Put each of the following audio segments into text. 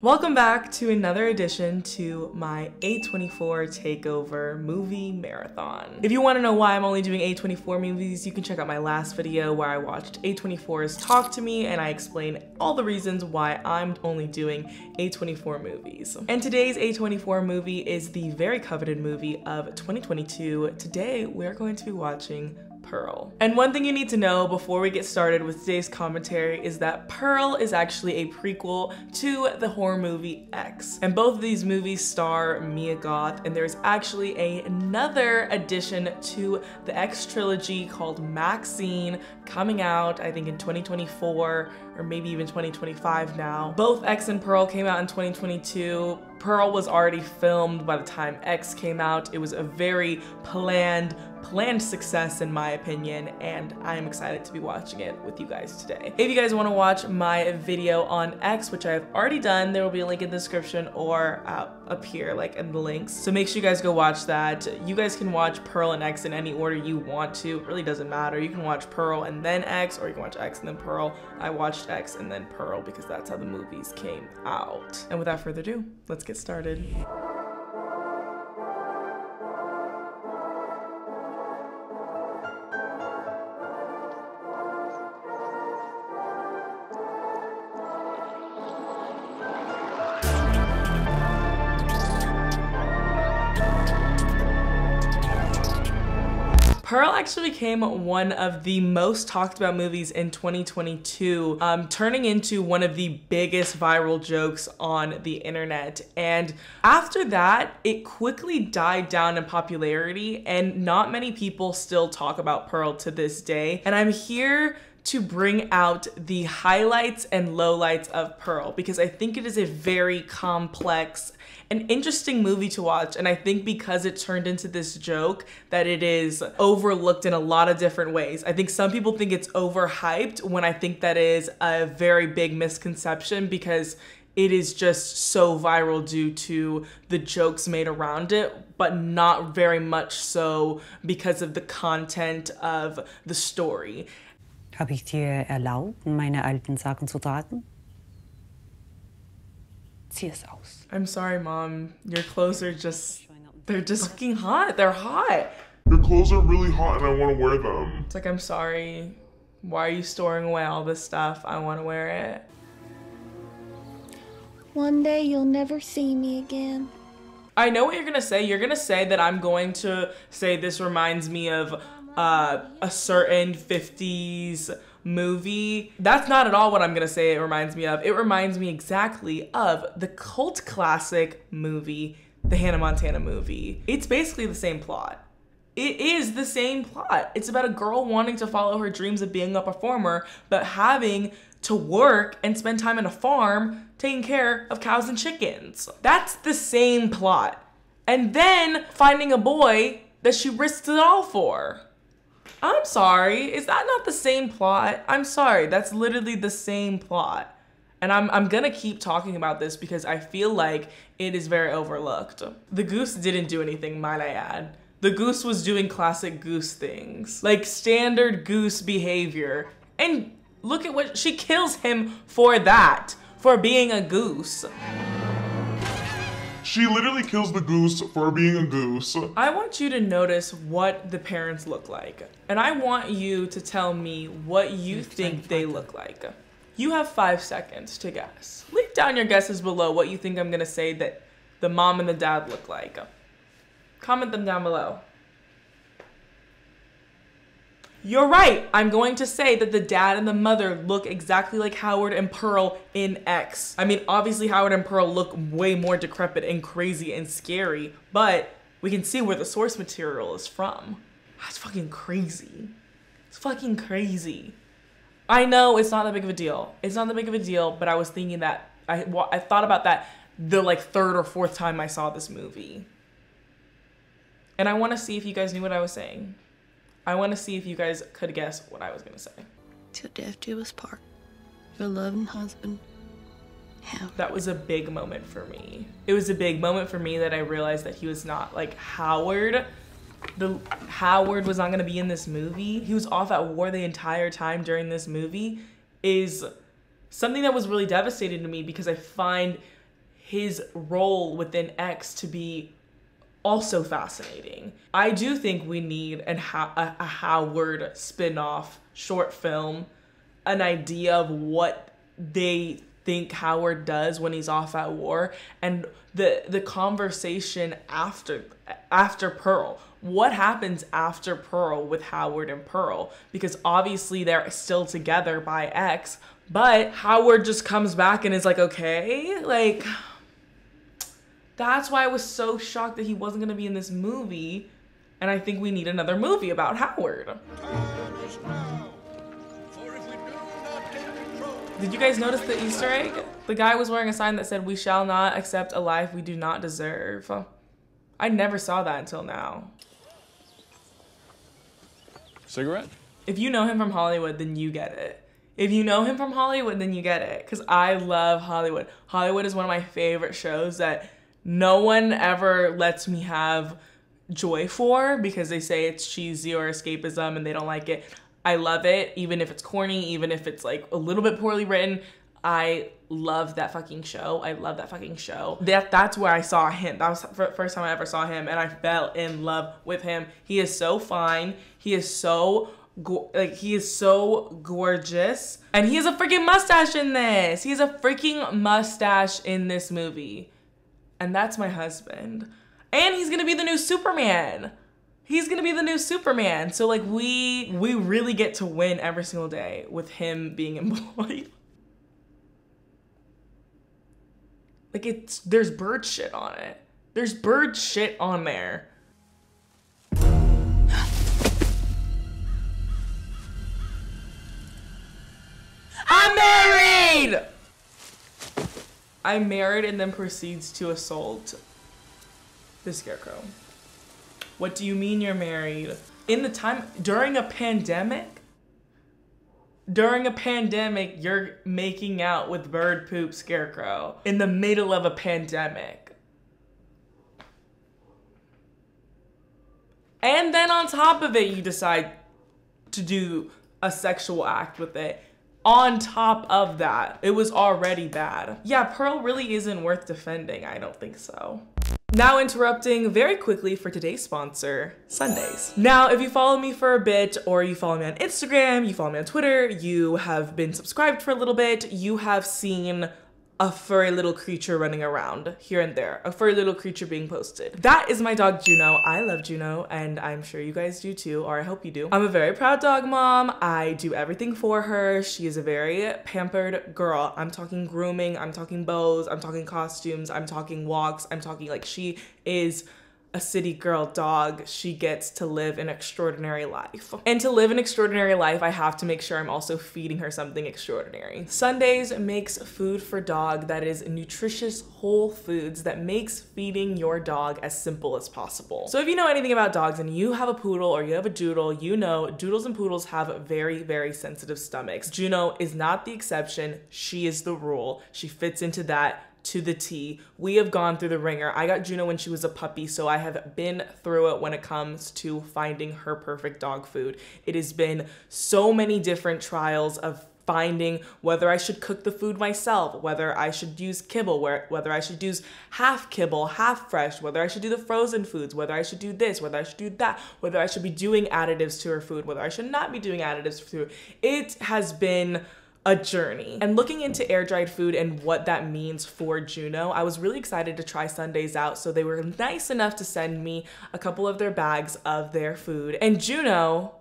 Welcome back to another edition to my A24 Takeover Movie Marathon. If you want to know why I'm only doing A24 movies, you can check out my last video where I watched A24's Talk to Me and I explain all the reasons why I'm only doing A24 movies. And today's A24 movie is the very coveted movie of 2022. Today, we're going to be watching Pearl. And one thing you need to know before we get started with today's commentary is that Pearl is actually a prequel to the horror movie X. And both of these movies star Mia Goth, and there's actually another addition to the X trilogy called Maxine coming out, I think in 2024 or maybe even 2025 now. Both X and Pearl came out in 2022. Pearl was already filmed by the time X came out. It was a very planned success in my opinion, and I am excited to be watching it with you guys today. If you guys want to watch my video on X, which I've already done, there will be a link in the description or up here, like in the links. So make sure you guys go watch that. You guys can watch Pearl and X in any order you want to. It really doesn't matter. You can watch Pearl and then X, or you can watch X and then Pearl. I watched X and then Pearl because that's how the movies came out. And without further ado, let's get started. Pearl actually became one of the most talked about movies in 2022, turning into one of the biggest viral jokes on the internet. And after that, it quickly died down in popularity, and not many people still talk about Pearl to this day. And I'm here to bring out the highlights and lowlights of Pearl because I think it is a very complex and interesting movie to watch, and I think because it turned into this joke that it is overlooked in a lot of different ways. I think some people think it's overhyped, when I think that is a very big misconception because it is just so viral due to the jokes made around it, but not very much so because of the content of the story. Habe ich dir erlaubt, meine alten Sachen zu tragen? Zieh es aus. I'm sorry, Mom. Your clothes are just... They're just fucking hot. They're hot. Your clothes are really hot and I want to wear them. It's like, I'm sorry. Why are you storing away all this stuff? I want to wear it. One day you'll never see me again. I know what you're going to say. You're going to say that I'm going to say this reminds me of a certain 50s movie. That's not at all what I'm gonna say it reminds me of. It reminds me exactly of the cult classic movie, the Hannah Montana movie. It's basically the same plot. It is the same plot. It's about a girl wanting to follow her dreams of being a performer, but having to work and spend time on a farm taking care of cows and chickens. That's the same plot. And then finding a boy that she risks it all for. I'm sorry, is that not the same plot? I'm sorry, that's literally the same plot. And I'm gonna keep talking about this because I feel like it is very overlooked. The goose didn't do anything, might I add. The goose was doing classic goose things, like standard goose behavior. And look at what, she kills him for that, for being a goose. She literally kills the goose for being a goose. I want you to notice what the parents look like. And I want you to tell me what you think they look like. You have 5 seconds to guess. Leave down your guesses below what you think I'm gonna say that the mom and the dad look like. Comment them down below. You're right. I'm going to say that the dad and the mother look exactly like Howard and Pearl in X. I mean, obviously Howard and Pearl look way more decrepit and crazy and scary, but we can see where the source material is from. That's fucking crazy. It's fucking crazy. I know it's not that big of a deal. It's not that big of a deal, but I was thinking that, I thought about that the like third or fourth time I saw this movie. And I want to see if you guys knew what I was saying. I want to see if you guys could guess what I was going to say. Till death do us part, your loving husband, Howard. That was a big moment for me. It was a big moment for me that I realized that he was not like Howard. Howard was not going to be in this movie. He was off at war the entire time during this movie is something that was really devastating to me because I find his role within X to be also fascinating. I do think we need a Howard spin-off short film, an idea of what they think Howard does when he's off at war, and the conversation after Pearl. What happens after Pearl with Howard and Pearl? Because obviously they're still together by X, but Howard just comes back and is like, okay, like, that's why I was so shocked that he wasn't gonna be in this movie. And I think we need another movie about Howard. Did you guys notice the Easter egg? The guy was wearing a sign that said, "We shall not accept a life we do not deserve." I never saw that until now. Cigarette? If you know him from Hollywood, then you get it. If you know him from Hollywood, then you get it. Because I love Hollywood. Hollywood is one of my favorite shows that no one ever lets me have joy for because they say it's cheesy or escapism and they don't like it. I love it, even if it's corny, even if it's like a little bit poorly written. I love that fucking show. I love that fucking show. That's where I saw him. That was the first time I ever saw him, and I fell in love with him. He is so fine. He is so gorgeous, and he has a freaking mustache in this. He has a freaking mustache in this movie, and that's my husband. And he's gonna be the new Superman. He's gonna be the new Superman. So like we really get to win every single day with him being employed. Like there's bird shit on it. There's bird shit on there. I'm married! I married and then proceeds to assault the scarecrow. What do you mean you're married? In the time, during a pandemic, you're making out with bird poop scarecrow in the middle of a pandemic. And then on top of it, you decide to do a sexual act with it. On top of that, it was already bad. Yeah, Pearl really isn't worth defending. I don't think so. Now interrupting very quickly for today's sponsor, Sundays. Now, if you follow me for a bit, or you follow me on Instagram, you follow me on Twitter, you have been subscribed for a little bit, you have seen a furry little creature running around here and there, a furry little creature being posted. That is my dog Juno. I love Juno, and I'm sure you guys do too, or I hope you do. I'm a very proud dog mom. I do everything for her. She is a very pampered girl. I'm talking grooming, I'm talking bows, I'm talking costumes, I'm talking walks, I'm talking like she is a city girl dog. She gets to live an extraordinary life. And to live an extraordinary life, I have to make sure I'm also feeding her something extraordinary. Sundays makes food for dog that is nutritious whole foods that makes feeding your dog as simple as possible. So if you know anything about dogs and you have a poodle or you have a doodle, you know doodles and poodles have very, very sensitive stomachs. Juno is not the exception. She is the rule. She fits into that to the T. We have gone through the ringer. I got Juno when she was a puppy, so I have been through it when it comes to finding her perfect dog food. It has been so many different trials of finding whether I should cook the food myself, whether I should use kibble, whether I should use half kibble, half fresh, whether I should do the frozen foods, whether I should do this, whether I should do that, whether I should be doing additives to her food, whether I should not be doing additives to her food. It has been a journey. And looking into air-dried food and what that means for Juno, I was really excited to try Sundays out, so they were nice enough to send me a couple of their bags of their food. And Juno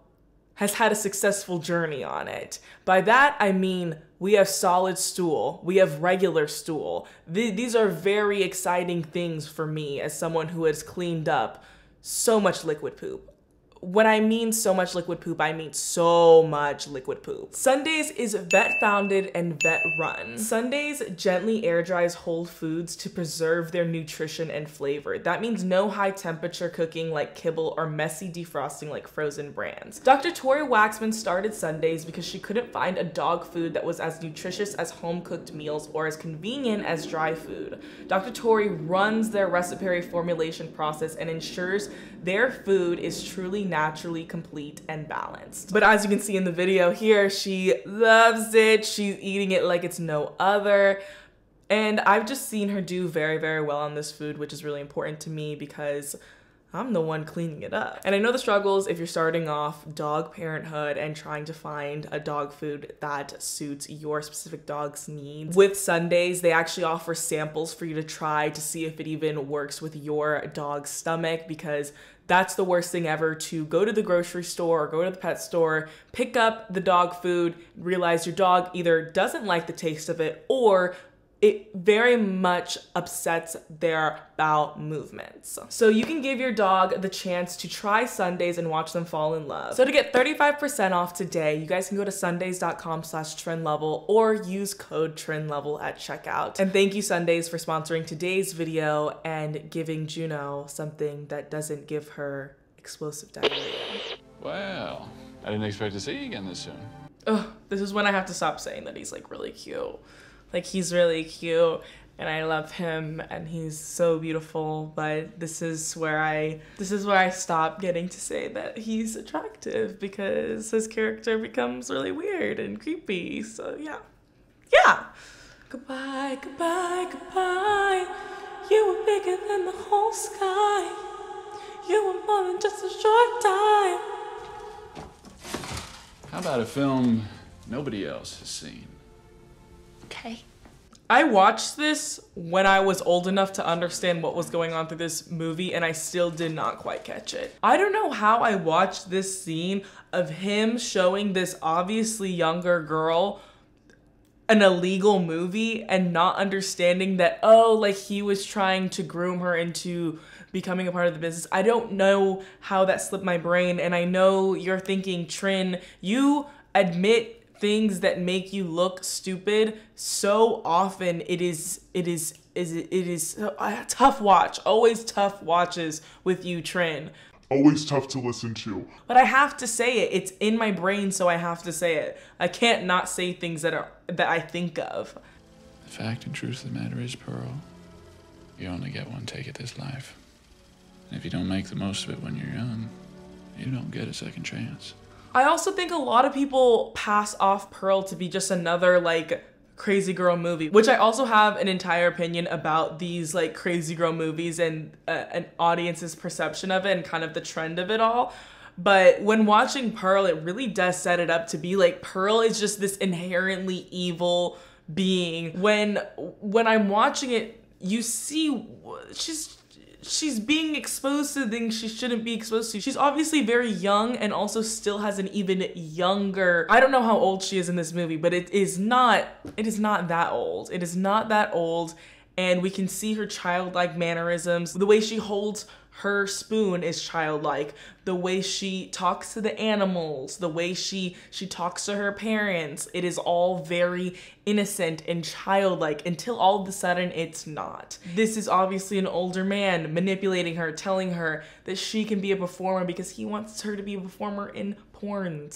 has had a successful journey on it. By that, I mean we have solid stool, we have regular stool. These are very exciting things for me as someone who has cleaned up so much liquid poop. When I mean so much liquid poop, I mean so much liquid poop. Sundays is vet founded and vet run. Sundays gently air dries whole foods to preserve their nutrition and flavor. That means no high temperature cooking like kibble or messy defrosting like frozen brands. Dr. Tori Waxman started Sundays because she couldn't find a dog food that was as nutritious as home cooked meals or as convenient as dry food. Dr. Tori runs their recipe formulation process and ensures their food is truly naturally complete and balanced. But as you can see in the video here, she loves it. She's eating it like it's no other. And I've just seen her do very, very well on this food, which is really important to me because I'm the one cleaning it up. And I know the struggles if you're starting off dog parenthood and trying to find a dog food that suits your specific dog's needs. With Sundays, they actually offer samples for you to try to see if it even works with your dog's stomach, because that's the worst thing ever, to go to the grocery store or go to the pet store, pick up the dog food, realize your dog either doesn't like the taste of it or it very much upsets their bowel movements. So you can give your dog the chance to try Sundays and watch them fall in love. So to get 35% off today, you guys can go to sundays.com/trendlevel or use code trendlevel at checkout. And thank you, Sundays, for sponsoring today's video and giving Juno something that doesn't give her explosive diarrhea. Well, I didn't expect to see you again this soon. Ugh, this is when I have to stop saying that he's like really cute. Like, he's really cute and I love him and he's so beautiful, but this is where I stop getting to say that he's attractive, because his character becomes really weird and creepy. So yeah. Goodbye, goodbye, goodbye. You were bigger than the whole sky. You were more than just a short time. How about a film nobody else has seen? Okay. I watched this when I was old enough to understand what was going on through this movie, and I still did not quite catch it. I don't know how I watched this scene of him showing this obviously younger girl an illegal movie and not understanding that, oh, like, he was trying to groom her into becoming a part of the business. I don't know how that slipped my brain, and I know you're thinking, Trin, you admit things that make you look stupid so often. It is a tough watch. Always tough watches with you, Trin. Always tough to listen to. But I have to say it. It's in my brain, so I have to say it. I can't not say things that I think of. The fact and truth of the matter is, Pearl, you only get one take at this life. And if you don't make the most of it when you're young, you don't get a second chance. I also think a lot of people pass off Pearl to be just another like crazy girl movie, which I also have an entire opinion about these like crazy girl movies and an audience's perception of it and kind of the trend of it all. But when watching Pearl, it really does set it up to be like Pearl is just this inherently evil being. When I'm watching it, you see she's being exposed to things she shouldn't be exposed to. She's obviously very young and also still has an even younger, I don't know how old she is in this movie, but it is not that old. It is not that old. And we can see her childlike mannerisms. The way she holds her spoon is childlike. The way she talks to the animals, the way she talks to her parents, it is all very innocent and childlike until all of a sudden it's not. This is obviously an older man manipulating her, telling her that she can be a performer because he wants her to be a performer in porn,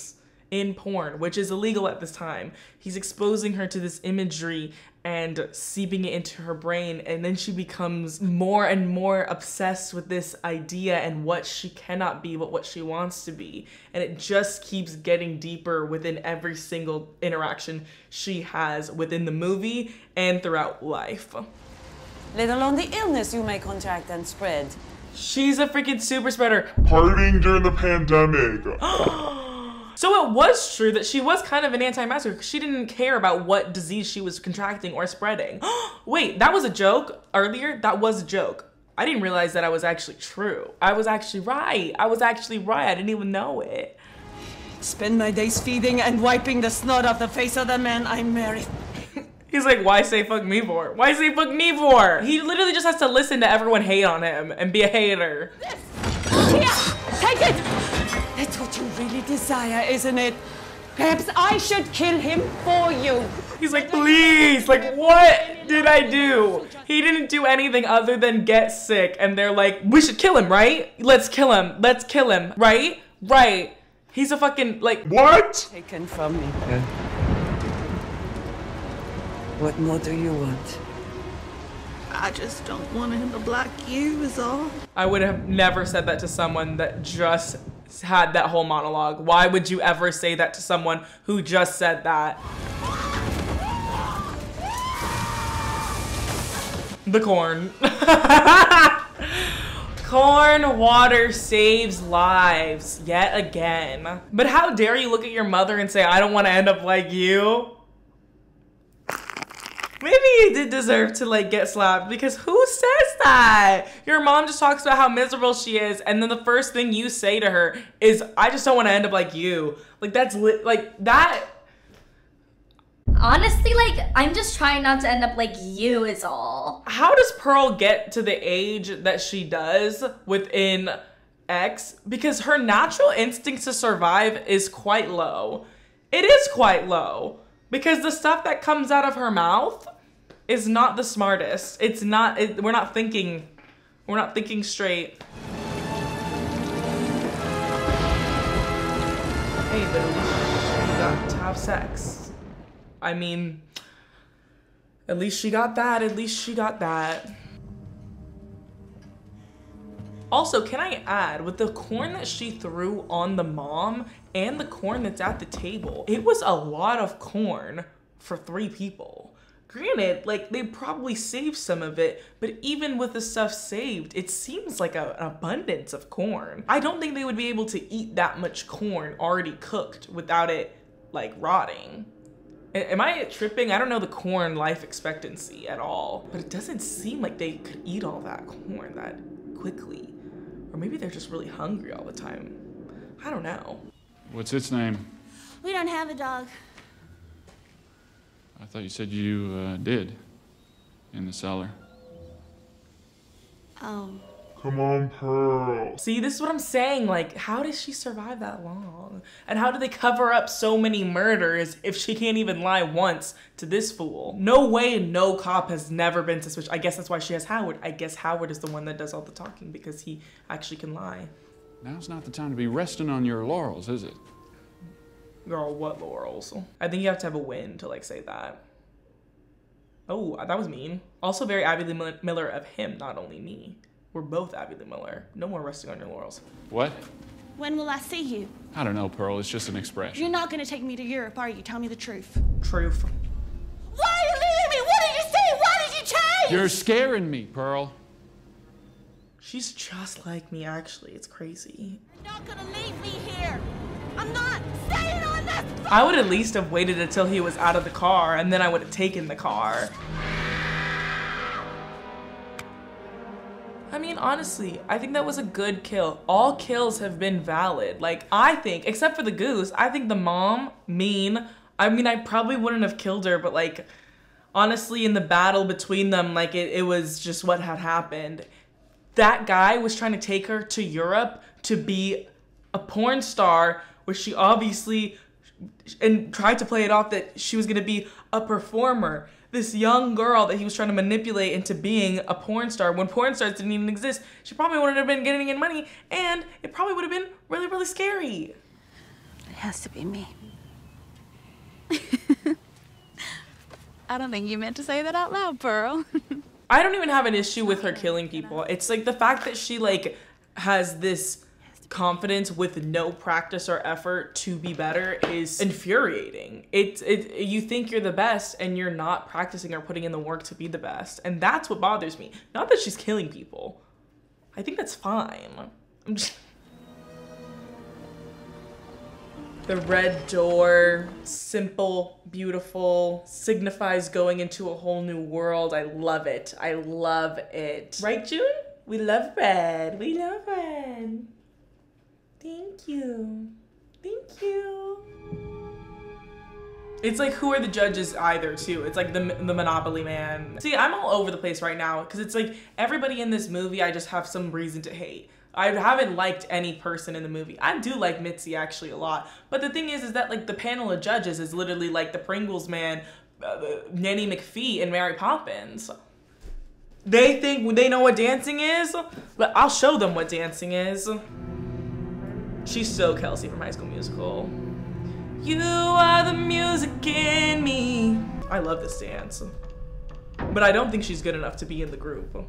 which is illegal at this time. He's exposing her to this imagery and seeping it into her brain, and then she becomes more and more obsessed with this idea and what she cannot be but what she wants to be, and it just keeps getting deeper within every single interaction she has within the movie and throughout life. Let alone the illness you may contract and spread. She's a freaking super spreader. Partying during the pandemic. So it was true that she was kind of an anti-masker because she didn't care about what disease she was contracting or spreading. Wait, that was a joke earlier? That was a joke. I didn't realize that I was actually true. I was actually right. I was actually right. I didn't even know it. Spend my days feeding and wiping the snot off the face of the man I married. He's like, why say fuck me for? Why say fuck me for? He literally just has to listen to everyone hate on him and be a hater. This. Here, take it. That's what you really desire, isn't it? Perhaps I should kill him for you. He's like, please, like, what did I do? He didn't do anything other than get sick. And they're like, we should kill him, right? Let's kill him. Let's kill him. Right? Right. He's a fucking, like, what? Taken from me. Yeah. What more do you want? I just don't want him to block you is all. I would have never said that to someone that just had that whole monologue. Why would you ever say that to someone who just said that? The corn. Corn water saves lives yet again. But how dare you look at your mother and say, I don't want to end up like you? Maybe you did deserve to like get slapped, because who says that? Your mom just talks about how miserable she is, and then the first thing you say to her is, I just don't want to end up like you. Like, that's that. Honestly, like, I'm just trying not to end up like you is all. How does Pearl get to the age that she does within X? Because her natural instincts to survive is quite low. It is quite low. Because the stuff that comes out of her mouth is not the smartest. It's not, we're not thinking straight. Hey, but at least she got to have sex. I mean, at least she got that, at least she got that. Also, can I add, with the corn that she threw on the mom and the corn that's at the table, it was a lot of corn for 3 people. Granted, like, they probably saved some of it, but even with the stuff saved, it seems like an abundance of corn. I don't think they would be able to eat that much corn already cooked without it, like, rotting. Am I tripping? I don't know the corn life expectancy at all, but it doesn't seem like they could eat all that corn that quickly. Or maybe they're just really hungry all the time. I don't know. What's its name? We don't have a dog. I thought you said you did in the cellar. Oh. Come on, Pearl. See, this is what I'm saying. Like, how does she survive that long? And how do they cover up so many murders if she can't even lie once to this fool? No way no cop has never been suspicious. I guess that's why she has Howard. I guess Howard is the one that does all the talking because he actually can lie. Now's not the time to be resting on your laurels, is it? Girl, what laurels? I think you have to have a win to like say that. Oh, that was mean. Also very Abby Lee Miller of him, not only me. We're both Abby Lee Miller. No more resting on your laurels. What? When will I see you? I don't know, Pearl. It's just an expression. You're not going to take me to Europe, are you? Tell me the truth. Truth. Why are you leaving me? What did you see? Why did you change? You're scaring me, Pearl. She's just like me, actually. It's crazy. You're not going to leave me here. I'm not staying on this phone. I would at least have waited until he was out of the car, and then I would have taken the car. I mean, honestly, I think that was a good kill. All kills have been valid. Like, I think, except for the goose, I think the mom, mean. I mean, I probably wouldn't have killed her, but like, honestly, in the battle between them, like, it was just what had happened. That guy was trying to take her to Europe to be a porn star, where she obviously, and tried to play it off that she was gonna be a performer. This young girl that he was trying to manipulate into being a porn star when porn stars didn't even exist. She probably wouldn't have been getting in money, and it probably would have been really, really scary. It has to be me. I don't think you meant to say that out loud, Pearl. I don't even have an issue with her killing people. It's like the fact that she like has this confidence with no practice or effort to be better is infuriating. You think you're the best and you're not practicing or putting in the work to be the best. And that's what bothers me. Not that she's killing people. I think that's fine. I'm just... The red door, simple, beautiful, signifies going into a whole new world. I love it. I love it. Right, June? We love red. We love red. Thank you. Thank you. It's like, who are the judges either, too? It's like the Monopoly man. See, I'm all over the place right now because it's like everybody in this movie, I just have some reason to hate. I haven't liked any person in the movie. I do like Mitzi actually a lot. But the thing is that like the panel of judges is literally like the Pringles man, Nanny McPhee, and Mary Poppins. They think they know what dancing is? But I'll show them what dancing is. She's so Kelsey from High School Musical. You are the music in me. I love this dance, but I don't think she's good enough to be in the group.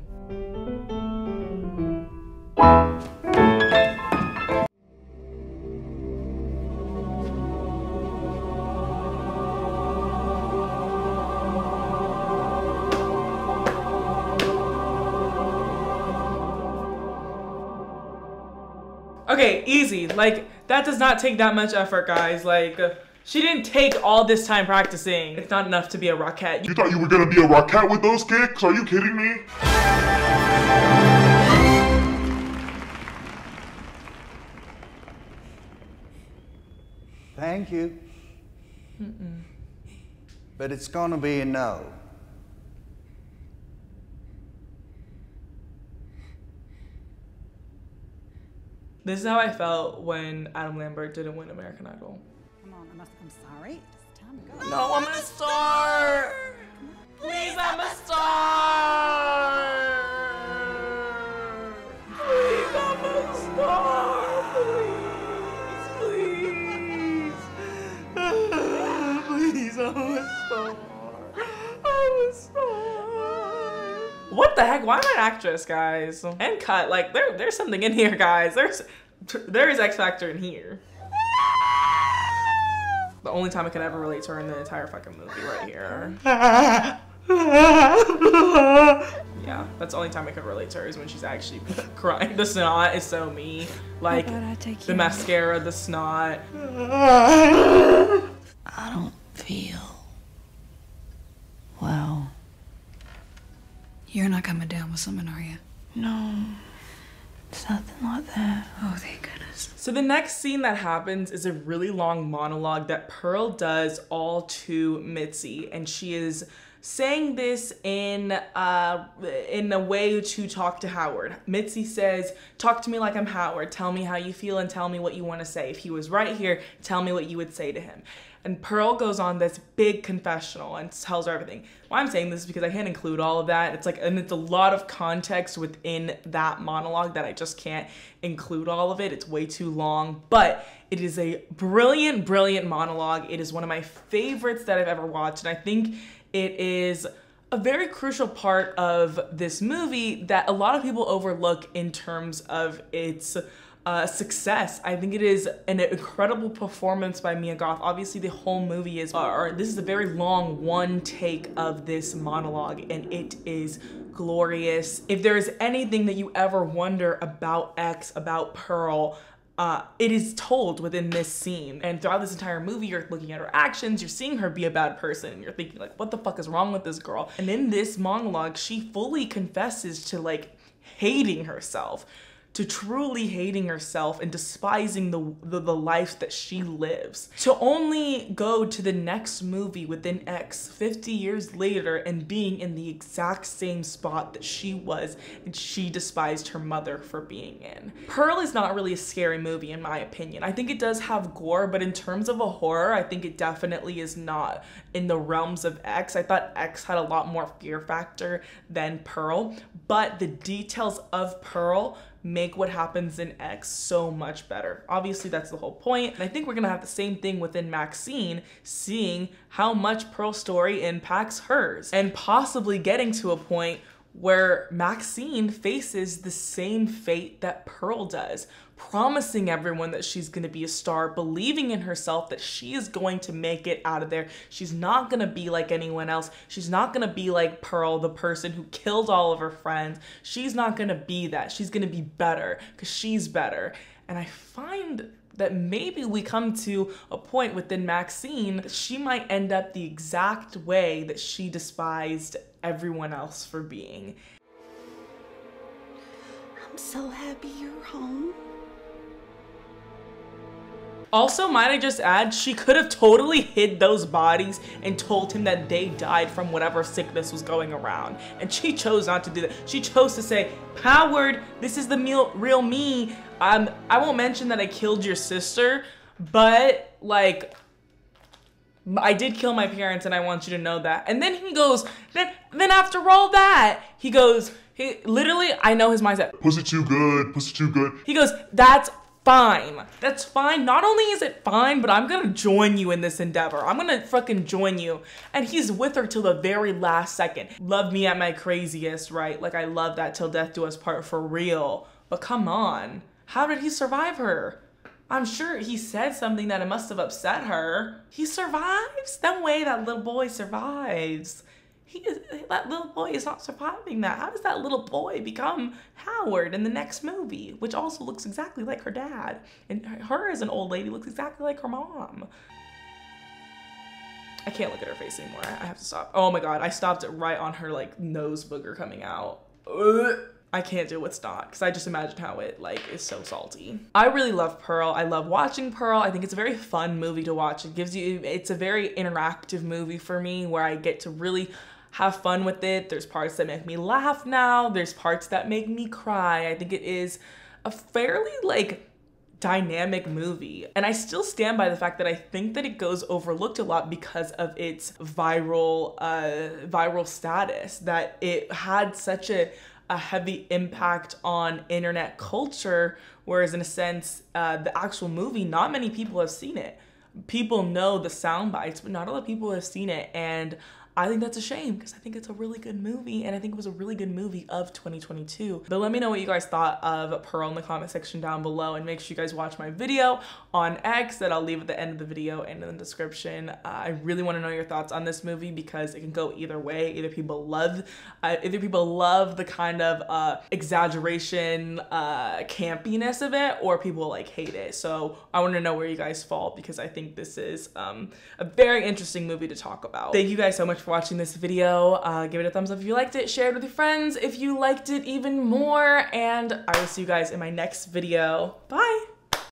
Okay, easy. Like, that does not take that much effort, guys. Like, she didn't take all this time practicing. It's not enough to be a rockette. You thought you were gonna be a rockette with those kicks? Are you kidding me? Thank you. Mm-mm. But it's gonna be a no. This is how I felt when Adam Lambert didn't win American Idol. Come on, I'm sorry. It's time to go. No, I'm a star! Please, I'm a star! Please, I'm a star! Please, please. Please, I'm a star. I'm a star. What the heck? Why am I an actress, guys? And cut. Like, there's something in here, guys. There is X Factor in here. The only time I could ever relate to her in the entire fucking movie right here. Yeah, that's the only time I could relate to her is when she's actually crying. The snot is so me. Like, the mascara, the snot. I don't feel well. You're not coming down with something, are you? No. It's nothing like that. Oh, thank goodness. So the next scene that happens is a really long monologue that Pearl does all to Mitzi. And she is saying this in a way to talk to Howard. Mitzi says, talk to me like I'm Howard. Tell me how you feel and tell me what you want to say. If he was right here, tell me what you would say to him. And Pearl goes on this big confessional and tells her everything. Why I'm saying this is because I can't include all of that. It's like, and it's a lot of context within that monologue that I just can't include all of it. It's way too long, but it is a brilliant, brilliant monologue. It is one of my favorites that I've ever watched. And I think it is a very crucial part of this movie that a lot of people overlook in terms of its success. I think it is an incredible performance by Mia Goth. Obviously the whole movie is, this is a very long one take of this monologue and it is glorious. If there is anything that you ever wonder about X, about Pearl, it is told within this scene. And throughout this entire movie, you're looking at her actions, you're seeing her be a bad person, and you're thinking like, what the fuck is wrong with this girl? And in this monologue, she fully confesses to like hating herself, to truly hating herself and despising the life that she lives. To only go to the next movie within X 50 years later and being in the exact same spot that she was and she despised her mother for being in. Pearl is not really a scary movie in my opinion. I think it does have gore, but in terms of a horror, I think it definitely is not in the realms of X. I thought X had a lot more fear factor than Pearl, but the details of Pearl make what happens in X so much better. Obviously, that's the whole point. And I think we're gonna have the same thing within Maxine, seeing how much Pearl's story impacts hers, and possibly getting to a point where Maxine faces the same fate that Pearl does, promising everyone that she's gonna be a star, believing in herself that she is going to make it out of there. She's not gonna be like anyone else. She's not gonna be like Pearl, the person who killed all of her friends. She's not gonna be that. She's gonna be better, because she's better. And I find that maybe we come to a point within Maxine that she might end up the exact way that she despised everyone else for being. I'm so happy you're home. Also, might I just add, she could have totally hid those bodies and told him that they died from whatever sickness was going around. And she chose not to do that. She chose to say, Howard, this is the real me. I won't mention that I killed your sister, but like, I did kill my parents and I want you to know that. And then he goes, then after all that, he goes, he literally, I know his mindset. Pussy too good, pussy too good. He goes, that's fine. That's fine. Not only is it fine, but I'm gonna join you in this endeavor. I'm gonna fucking join you. And he's with her till the very last second. Love me at my craziest, right? Like I love that till death do us part for real. But come on, how did he survive her? I'm sure he said something that it must have upset her. He survives. That way that little boy survives. that little boy is not surviving that. How does that little boy become Howard in the next movie, which also looks exactly like her dad? And her as an old lady looks exactly like her mom. I can't look at her face anymore. I have to stop. Oh my God, I stopped it right on her like nose booger coming out. Ugh. I can't do what's not, because I just imagine how it like is so salty. I really love Pearl. I love watching Pearl. I think it's a very fun movie to watch. It gives you, it's a very interactive movie for me where I get to really have fun with it. There's parts that make me laugh now. There's parts that make me cry. I think it is a fairly like dynamic movie. And I still stand by the fact that I think that it goes overlooked a lot because of its viral status, that it had such a heavy impact on internet culture, whereas in a sense, the actual movie, not many people have seen it. People know the sound bites, but not a lot of people have seen it. And I think that's a shame because I think it's a really good movie, and I think it was a really good movie of 2022. But let me know what you guys thought of Pearl in the comment section down below, and make sure you guys watch my video on X that I'll leave at the end of the video and in the description. I really want to know your thoughts on this movie because it can go either way. Either people love, the kind of exaggeration, campiness of it, or people like hate it. So I want to know where you guys fall because I think this is a very interesting movie to talk about. Thank you guys so much for watching this video. Give it a thumbs up if you liked it, share it with your friends if you liked it even more, and I will see you guys in my next video. Bye!